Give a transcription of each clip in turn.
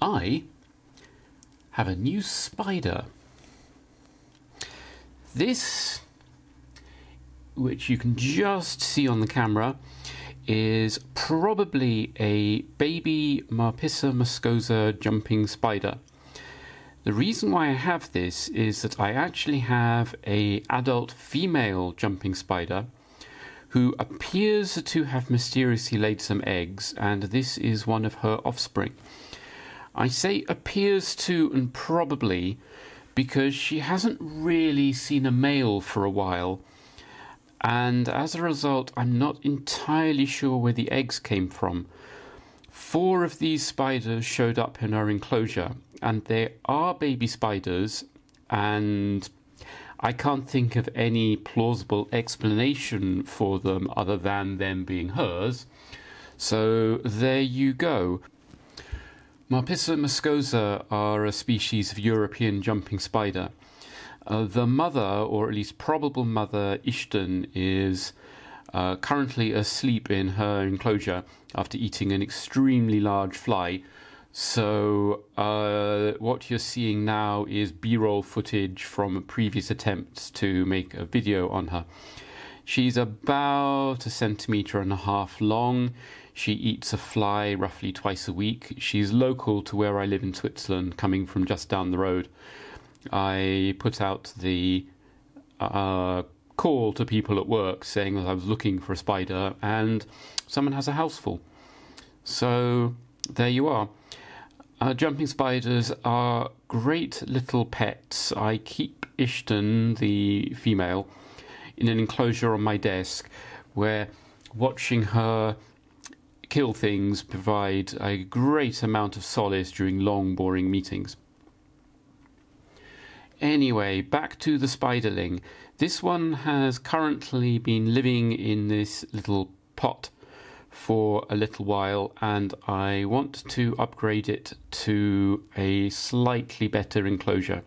I have a new spider. This, which you can just see on the camera, is probably a baby Marpissa muscosa jumping spider. The reason why I have this is that I actually have an adult female jumping spider who appears to have mysteriously laid some eggs, and this is one of her offspring. I say appears to and probably because she hasn't really seen a male for a while, and as a result I'm not entirely sure where the eggs came from. 4 of these spiders showed up in our enclosure, and they are baby spiders, and I can't think of any plausible explanation for them other than them being hers. So there you go. Marpissa muscosa are a species of European jumping spider. The mother, or at least probable mother, Išten, is currently asleep in her enclosure after eating an extremely large fly. So what you're seeing now is B-roll footage from previous attempts to make a video on her. She's about 1.5 centimeters long. She eats a fly roughly twice a week. She's local to where I live in Switzerland, coming from just down the road. I put out the call to people at work saying that I was looking for a spider, and someone has a house full. So there you are. Jumping spiders are great little pets. I keep Išten, the female, in an enclosure on my desk, where watching her kill things provides a great amount of solace during long, boring meetings. Anyway, back to the spiderling. This one has currently been living in this little pot for a little while, and I want to upgrade it to a slightly better enclosure.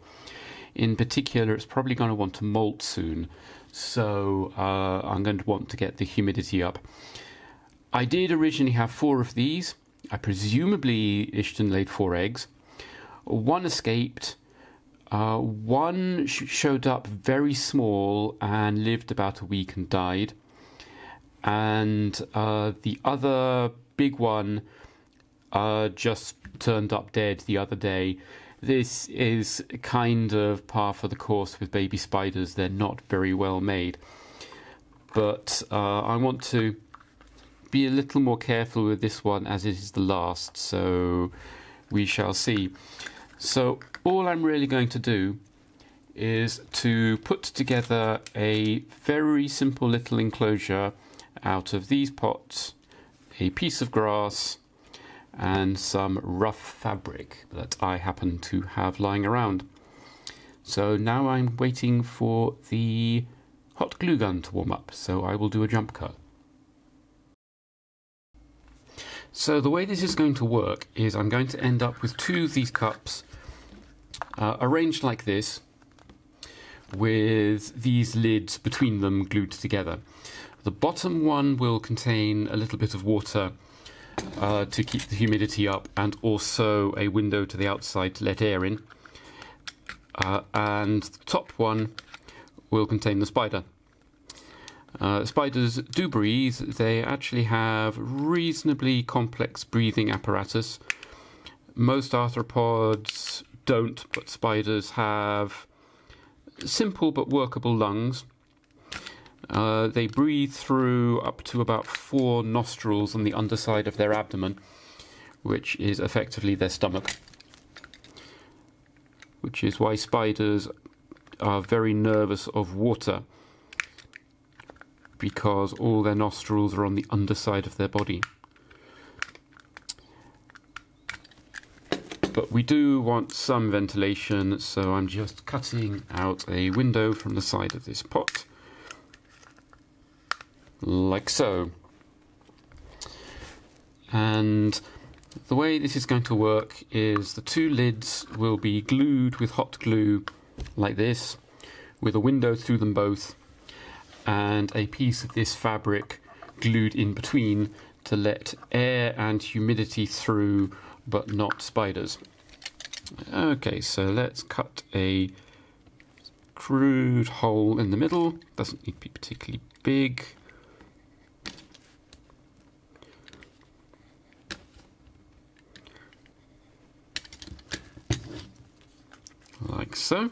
In particular, it's probably going to want to molt soon, so I'm going to want to get the humidity up. I did originally have 4 of these. I presumably Išten laid 4 eggs. 1 escaped, 1 showed up very small and lived about a week and died. And the other big one just turned up dead the other day. This is kind of par for the course with baby spiders. They're not very well made. But I want to be a little more careful with this one, as it is the last, so we shall see. So all I'm really going to do is to put together a very simple little enclosure out of these pots, a piece of grass, and some rough fabric that I happen to have lying around. So now I'm waiting for the hot glue gun to warm up, so I will do a jump curl. So the way this is going to work is I'm going to end up with 2 of these cups arranged like this, with these lids between them glued together. The bottom one will contain a little bit of water to keep the humidity up, and also a window to the outside to let air in. And the top one will contain the spider. Spiders do breathe. They actually have reasonably complex breathing apparatus. Most arthropods don't, but spiders have simple but workable lungs. They breathe through up to about 4 nostrils on the underside of their abdomen, which is effectively their stomach, which is why spiders are very nervous of water, because all their nostrils are on the underside of their body. But we do want some ventilation, so I'm just cutting out a window from the side of this pot. Like so. And the way this is going to work is the 2 lids will be glued with hot glue like this, with a window through them both, and a piece of this fabric glued in between to let air and humidity through but not spiders. Okay, so let's cut a crude hole in the middle. Doesn't need to be particularly big. Like so.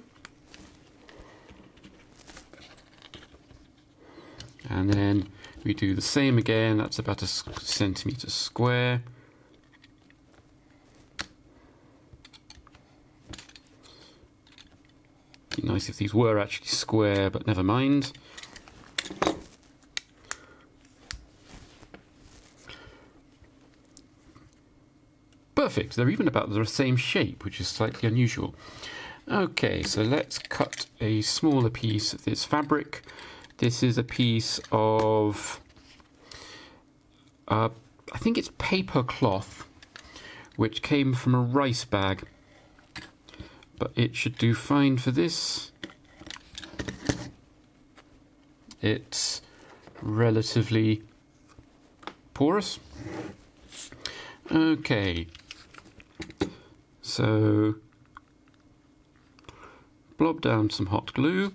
And then we do the same again. That's about a centimetre square. Be nice if these were actually square, but never mind. Perfect. They're even about the same shape, which is slightly unusual. Okay, so let's cut a smaller piece of this fabric. This is a piece of, I think it's paper cloth, which came from a rice bag, but it should do fine for this. It's relatively porous. Okay, so blob down some hot glue.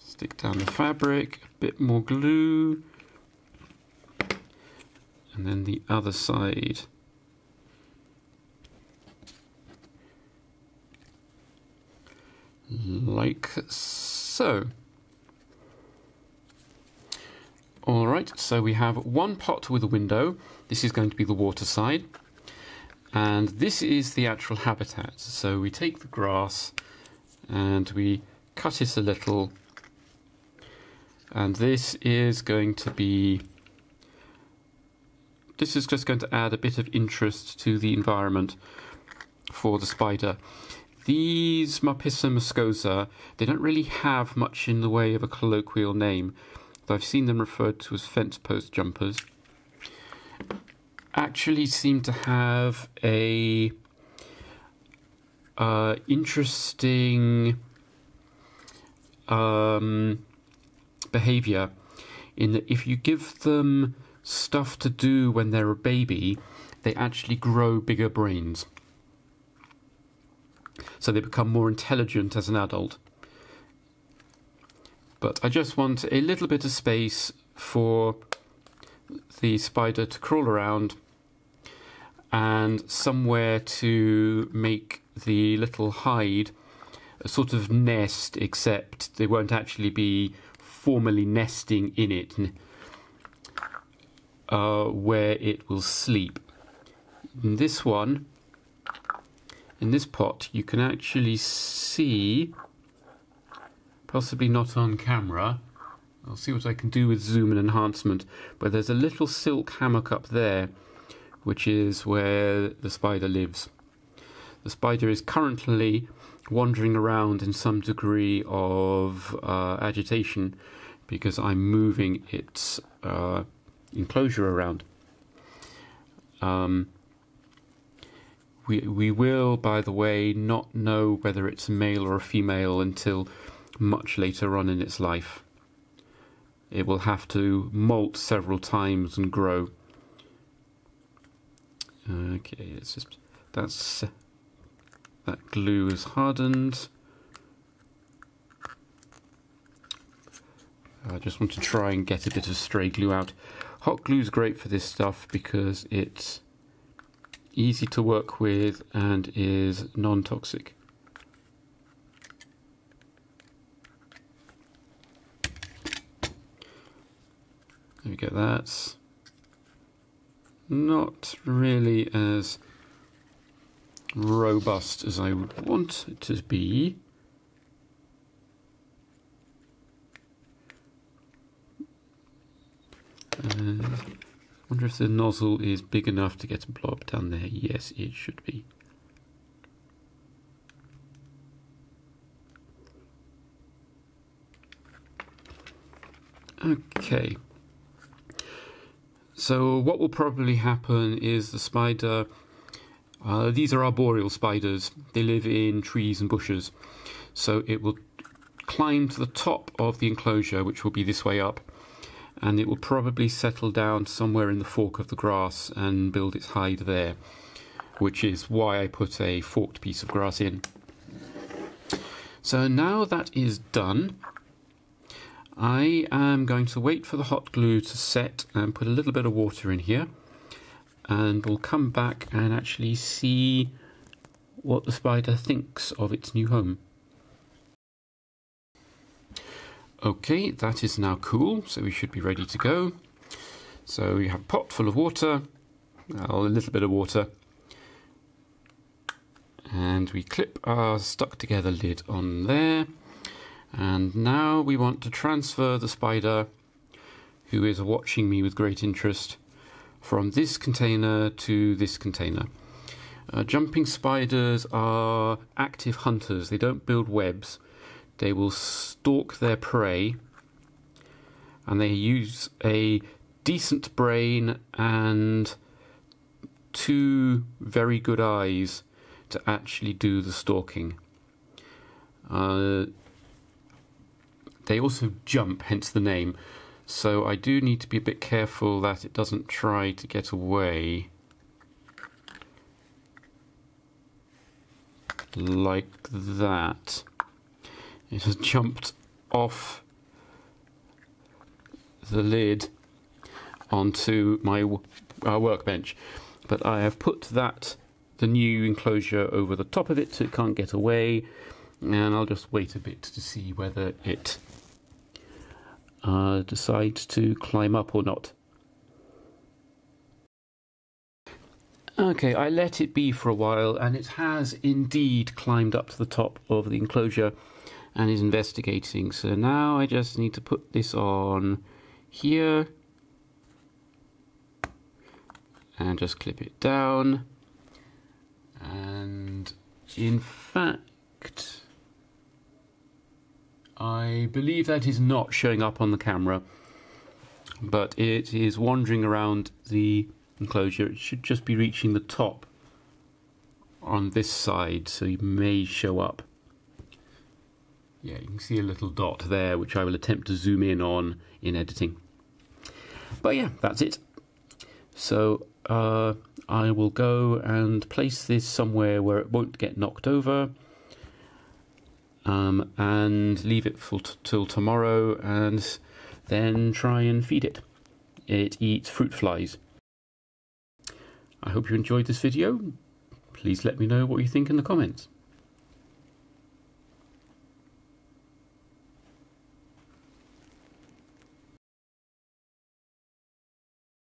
Stick down the fabric, a bit more glue, and then the other side. Like so. All right, so we have one pot with a window. This is going to be the water side. And this is the actual habitat. So we take the grass and we cut it a little. And this is going to be, this is just going to add a bit of interest to the environment for the spider. These Marpissa muscosa, they don't really have much in the way of a colloquial name, though I've seen them referred to as fence post jumpers. Actually seem to have a interesting behavior, in that if you give them stuff to do when they're a baby, they actually grow bigger brains. So they become more intelligent as an adult. But I just want a little bit of space for the spider to crawl around and somewhere to make the little hide, a sort of nest, except they won't actually be formally nesting in it, where it will sleep. In this one, in this pot, you can actually see, possibly not on camera, I'll see what I can do with zoom and enhancement, but there's a little silk hammock up there, which is where the spider lives. The spider is currently wandering around in some degree of agitation because I'm moving its enclosure around. We will, by the way, not know whether it's a male or a female until much later on in its life. It will have to molt several times and grow. Okay, it's just that glue is hardened. I just want to try and get a bit of stray glue out. Hot glue is great for this stuff because it's easy to work with and is non-toxic. There we go, that's not really as robust as I would want it to be. I wonder if the nozzle is big enough to get a blob down there. Yes, it should be. Okay. So what will probably happen is the spider, these are arboreal spiders. They live in trees and bushes. So it will climb to the top of the enclosure, which will be this way up, and it will probably settle down somewhere in the fork of the grass and build its hide there, which is why I put a forked piece of grass in. So now that is done, I am going to wait for the hot glue to set and put a little bit of water in here, and we'll come back and actually see what the spider thinks of its new home. Okay, that is now cool, so we should be ready to go. So we have a pot full of water, a little bit of water, and we clip our stuck together lid on there. And now we want to transfer the spider, who is watching me with great interest, from this container to this container. Jumping spiders are active hunters. They don't build webs. They will stalk their prey, and they use a decent brain and two very good eyes to actually do the stalking. They also jump, hence the name, so I do need to be a bit careful that it doesn't try to get away like that. It has jumped off the lid onto my workbench, but I have put the new enclosure over the top of it so it can't get away, and I'll just wait a bit to see whether it decides to climb up or not. Okay, I let it be for a while, and it has indeed climbed up to the top of the enclosure and is investigating. So now I just need to put this on here and just clip it down. And in fact, I believe that is not showing up on the camera, but it is wandering around the enclosure. It should just be reaching the top on this side, so it may show up. Yeah, you can see a little dot there, which I will attempt to zoom in on in editing. But yeah, that's it. So I will go and place this somewhere where it won't get knocked over, and leave it till tomorrow, and then try and feed it. It eats fruit flies. I hope you enjoyed this video. Please let me know what you think in the comments.